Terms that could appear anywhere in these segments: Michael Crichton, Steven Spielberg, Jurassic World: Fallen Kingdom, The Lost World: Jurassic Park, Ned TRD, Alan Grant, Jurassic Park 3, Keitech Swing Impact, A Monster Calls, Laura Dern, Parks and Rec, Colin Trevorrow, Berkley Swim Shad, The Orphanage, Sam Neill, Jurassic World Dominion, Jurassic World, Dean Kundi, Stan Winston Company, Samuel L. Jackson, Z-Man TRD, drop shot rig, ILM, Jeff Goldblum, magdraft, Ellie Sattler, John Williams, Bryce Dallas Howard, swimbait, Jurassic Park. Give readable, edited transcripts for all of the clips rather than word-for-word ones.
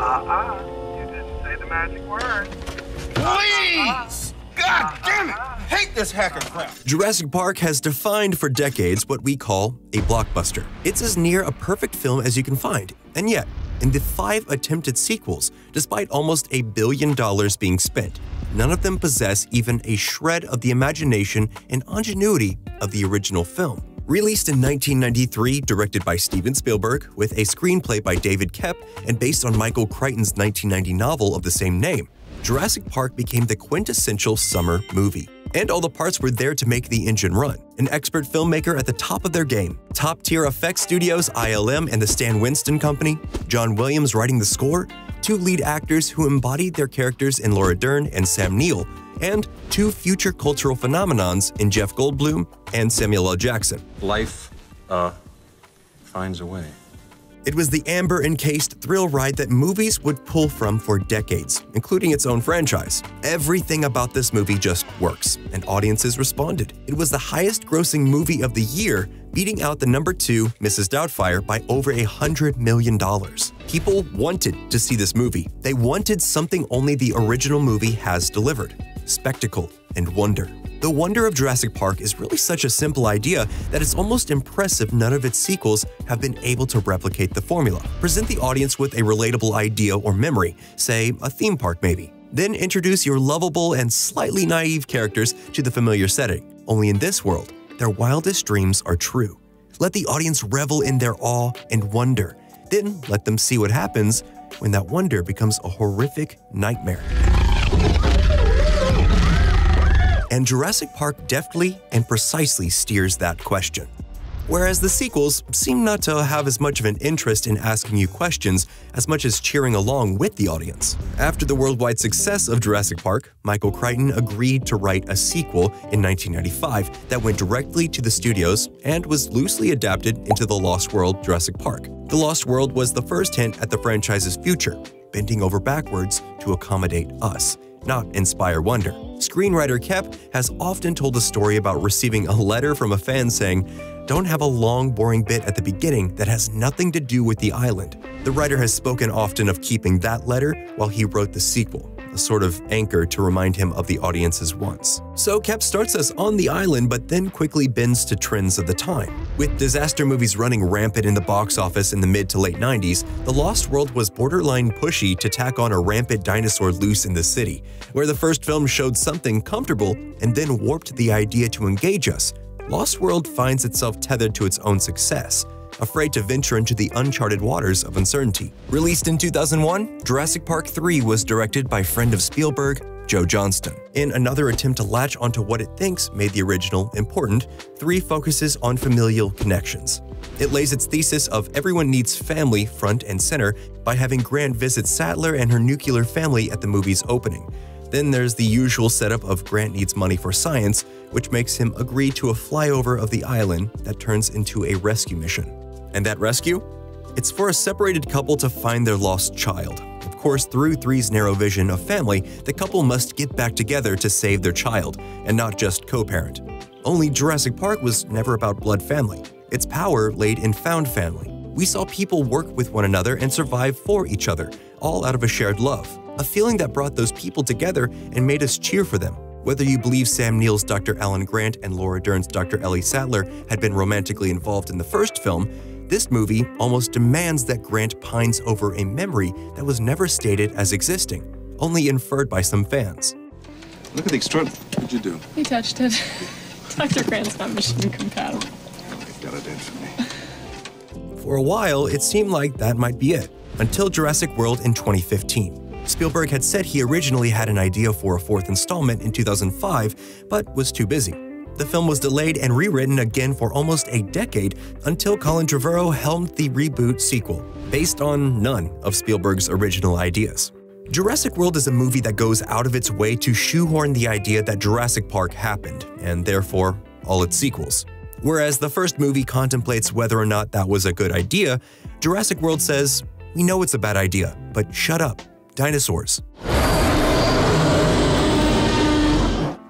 You didn't say the magic word. Please! God damn it! Hate this hacker crap! Jurassic Park has defined for decades what we call a blockbuster. It's as near a perfect film as you can find, and yet, in the 5 attempted sequels, despite almost $1 billion being spent, none of them possess even a shred of the imagination and ingenuity of the original film. Released in 1993, directed by Steven Spielberg, with a screenplay by David Koepp and based on Michael Crichton's 1990 novel of the same name, Jurassic Park became the quintessential summer movie. And all the parts were there to make the engine run. An expert filmmaker at the top of their game, top-tier effects studios ILM and the Stan Winston Company, John Williams writing the score, 2 lead actors who embodied their characters in Laura Dern and Sam Neill, and 2 future cultural phenomenons in Jeff Goldblum and Samuel L. Jackson. Life, finds a way. It was the amber-encased thrill ride that movies would pull from for decades, including its own franchise. Everything about this movie just works, and audiences responded. It was the highest-grossing movie of the year, beating out the number 2, Mrs. Doubtfire, by over $100 million. People wanted to see this movie. They wanted something only the original movie has delivered: spectacle and wonder. The wonder of Jurassic Park is really such a simple idea that it's almost impressive none of its sequels have been able to replicate the formula. Present the audience with a relatable idea or memory, say a theme park maybe. Then introduce your lovable and slightly naive characters to the familiar setting. Only in this world, their wildest dreams are true. Let the audience revel in their awe and wonder. Then let them see what happens when that wonder becomes a horrific nightmare. And Jurassic Park deftly and precisely steers that question. Whereas the sequels seem not to have as much of an interest in asking you questions as much as cheering along with the audience. After the worldwide success of Jurassic Park, Michael Crichton agreed to write a sequel in 1995 that went directly to the studios and was loosely adapted into The Lost World: Jurassic Park. The Lost World was the first hint at the franchise's future, bending over backwards to accommodate us, not inspire wonder. Screenwriter Koepp has often told a story about receiving a letter from a fan saying, "Don't have a long, boring bit at the beginning that has nothing to do with the island." The writer has spoken often of keeping that letter while he wrote the sequel, a sort of anchor to remind him of the audience's wants. So Koepp starts us on the island, but then quickly bends to trends of the time. With disaster movies running rampant in the box office in the mid to late 90s, The Lost World was borderline pushy to tack on a rampant dinosaur loose in the city, where the first film showed something comfortable and then warped the idea to engage us. Lost World finds itself tethered to its own success, afraid to venture into the uncharted waters of uncertainty. Released in 2001, Jurassic Park 3 was directed by friend of Spielberg, Joe Johnston. In another attempt to latch onto what it thinks made the original important, 3 focuses on familial connections. It lays its thesis of everyone needs family front and center by having Grant visit Sattler and her nuclear family at the movie's opening. Then there's the usual setup of Grant needs money for science, which makes him agree to a flyover of the island that turns into a rescue mission. And that rescue? It's for a separated couple to find their lost child. Of course, through 3's narrow vision of family, the couple must get back together to save their child, and not just co-parent. Only Jurassic Park was never about blood family. Its power laid in found family. We saw people work with one another and survive for each other, all out of a shared love, a feeling that brought those people together and made us cheer for them. Whether you believe Sam Neill's Dr. Alan Grant and Laura Dern's Dr. Ellie Sattler had been romantically involved in the first film, this movie almost demands that Grant pines over a memory that was never stated as existing, only inferred by some fans. Look at the extraordinary. What'd you do? He touched it. Dr. Grant's not mission compatible. They've got it in for me. For a while, it seemed like that might be it, until Jurassic World in 2015. Spielberg had said he originally had an idea for a 4th installment in 2005, but was too busy. The film was delayed and rewritten again for almost a decade until Colin Trevorrow helmed the reboot sequel, based on none of Spielberg's original ideas. Jurassic World is a movie that goes out of its way to shoehorn the idea that Jurassic Park happened, and therefore all its sequels. Whereas the first movie contemplates whether or not that was a good idea, Jurassic World says, "We know it's a bad idea, but shut up, dinosaurs."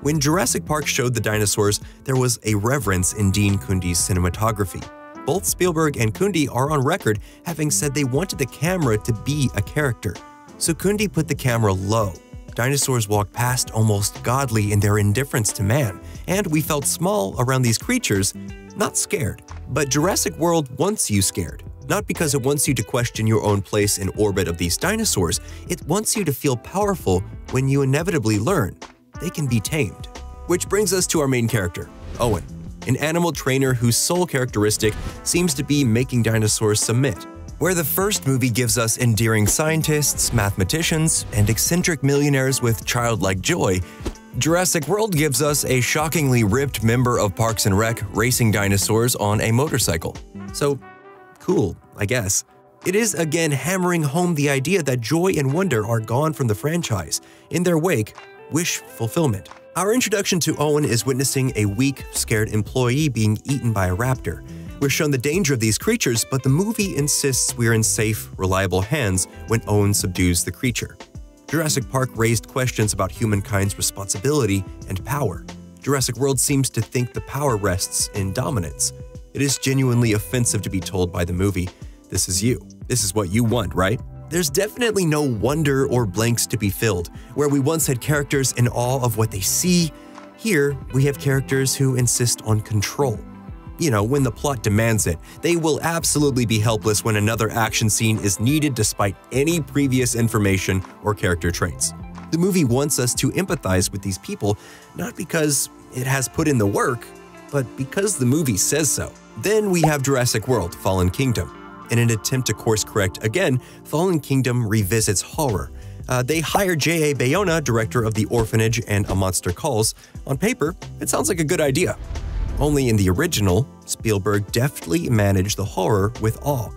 When Jurassic Park showed the dinosaurs, there was a reverence in Dean Kundi's cinematography. both Spielberg and Kundi are on record having said they wanted the camera to be a character. So Kundi put the camera low. Dinosaurs walked past almost godly in their indifference to man, and we felt small around these creatures, not scared. But Jurassic World wants you scared. Not because it wants you to question your own place in orbit of these dinosaurs, it wants you to feel powerful when you inevitably learn they can be tamed. Which brings us to our main character, Owen, an animal trainer whose sole characteristic seems to be making dinosaurs submit. Where the first movie gives us endearing scientists, mathematicians, and eccentric millionaires with childlike joy, Jurassic World gives us a shockingly ripped member of Parks and Rec racing dinosaurs on a motorcycle. So, cool, I guess. It is again hammering home the idea that joy and wonder are gone from the franchise. In their wake, wish fulfillment. Our introduction to Owen is witnessing a weak, scared employee being eaten by a raptor. We're shown the danger of these creatures, but the movie insists we're in safe, reliable hands when Owen subdues the creature. Jurassic Park raised questions about humankind's responsibility and power. Jurassic World seems to think the power rests in dominance. It is genuinely offensive to be told by the movie, this is you. This is what you want, right? There's definitely no wonder or blanks to be filled. Where we once had characters in awe of what they see, here we have characters who insist on control. You know, when the plot demands it. They will absolutely be helpless when another action scene is needed despite any previous information or character traits. The movie wants us to empathize with these people, not because it has put in the work, but because the movie says so. Then we have Jurassic World: Fallen Kingdom. In an attempt to course correct again, Fallen Kingdom revisits horror. They hire J.A. Bayona, director of The Orphanage and A Monster Calls. On paper, it sounds like a good idea. Only in the original, Spielberg deftly managed the horror with awe,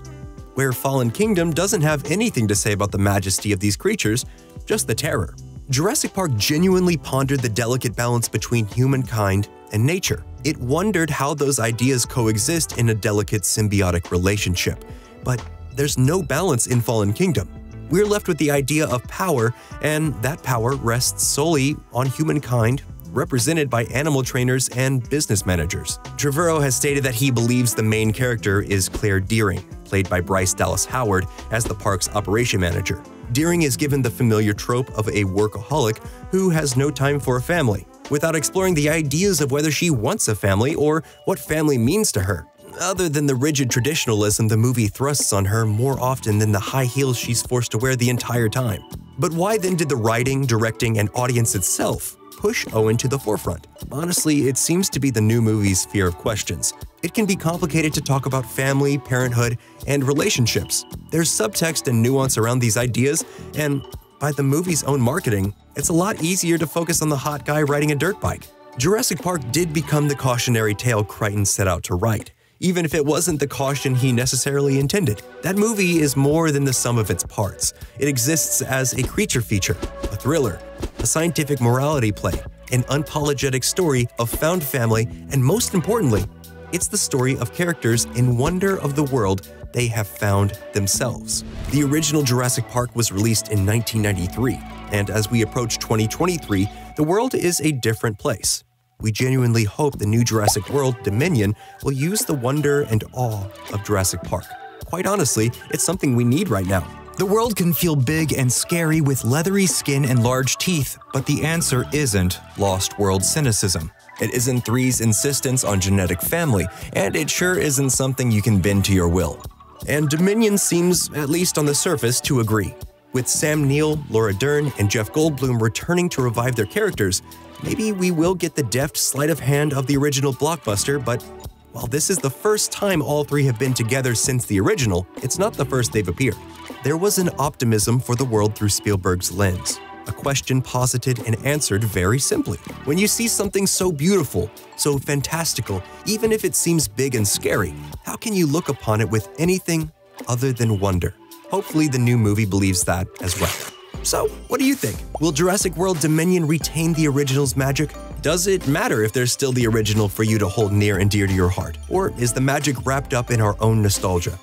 where Fallen Kingdom doesn't have anything to say about the majesty of these creatures, just the terror. Jurassic Park genuinely pondered the delicate balance between humankind and nature. It wondered how those ideas coexist in a delicate symbiotic relationship. But there's no balance in Fallen Kingdom. We're left with the idea of power, and that power rests solely on humankind, represented by animal trainers and business managers. Trevorrow has stated that he believes the main character is Claire Deering, played by Bryce Dallas Howard as the park's operation manager. Deering is given the familiar trope of a workaholic who has no time for a family, without exploring the ideas of whether she wants a family or what family means to her. Other than the rigid traditionalism the movie thrusts on her more often than the high heels she's forced to wear the entire time. But why then did the writing, directing, and audience itself push Owen to the forefront? Honestly, it seems to be the new movie's fear of questions. It can be complicated to talk about family, parenthood, and relationships. There's subtext and nuance around these ideas, and by the movie's own marketing, it's a lot easier to focus on the hot guy riding a dirt bike. Jurassic Park did become the cautionary tale Crichton set out to write, even if it wasn't the caution he necessarily intended. That movie is more than the sum of its parts. It exists as a creature feature, a thriller, a scientific morality play, an unapologetic story of found family, and most importantly, it's the story of characters in wonder of the world they have found themselves. The original Jurassic Park was released in 1993, and as we approach 2023, the world is a different place. We genuinely hope the new Jurassic World Dominion will use the wonder and awe of Jurassic Park. Quite honestly, it's something we need right now. The world can feel big and scary with leathery skin and large teeth, but the answer isn't Lost World cynicism. It isn't Three's insistence on genetic family, and it sure isn't something you can bend to your will. And Dominion seems, at least on the surface, to agree. With Sam Neill, Laura Dern, and Jeff Goldblum returning to revive their characters, maybe we will get the deft sleight of hand of the original blockbuster, but while this is the first time all three have been together since the original, it's not the first they've appeared. There was an optimism for the world through Spielberg's lens, a question posited and answered very simply. When you see something so beautiful, so fantastical, even if it seems big and scary, how can you look upon it with anything other than wonder? Hopefully the new movie believes that as well. So, what do you think? Will Jurassic World Dominion retain the original's magic? Does it matter if there's still the original for you to hold near and dear to your heart? Or is the magic wrapped up in our own nostalgia?